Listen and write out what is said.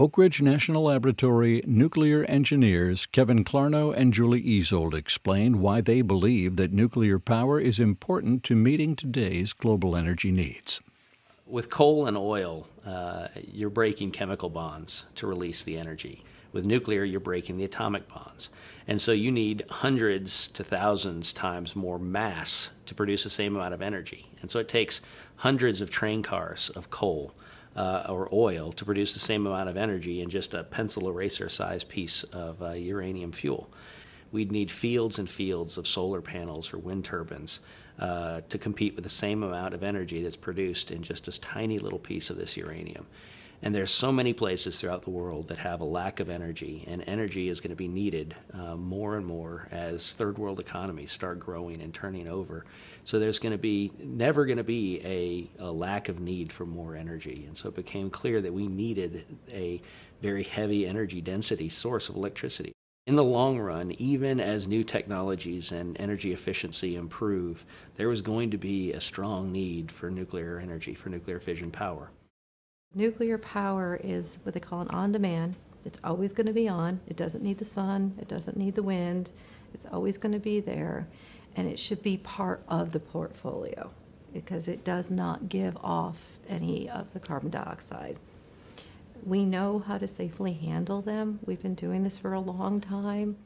Oak Ridge National Laboratory nuclear engineers Kevin Clarno and Julie Easold explained why they believe that nuclear power is important to meeting today's global energy needs. With coal and oil, you're breaking chemical bonds to release the energy. With nuclear, you're breaking the atomic bonds. And so you need hundreds to thousands times more mass to produce the same amount of energy. And so it takes hundreds of train cars of coal or oil to produce the same amount of energy in just a pencil eraser sized piece of uranium fuel. We'd need fields and fields of solar panels or wind turbines to compete with the same amount of energy that's produced in just this tiny little piece of this uranium. And there's so many places throughout the world that have a lack of energy, and energy is going to be needed more and more as third world economies start growing and turning over. So there's going to be never going to be a lack of need for more energy. And so it became clear that we needed a very heavy energy density source of electricity. In the long run, even as new technologies and energy efficiency improve, there was going to be a strong need for nuclear energy, for nuclear fission power. Nuclear power is what they call an on-demand. It's always going to be on. It doesn't need the sun. It doesn't need the wind. It's always going to be there, and it should be part of the portfolio because it does not give off any of the carbon dioxide. We know how to safely handle them. We've been doing this for a long time.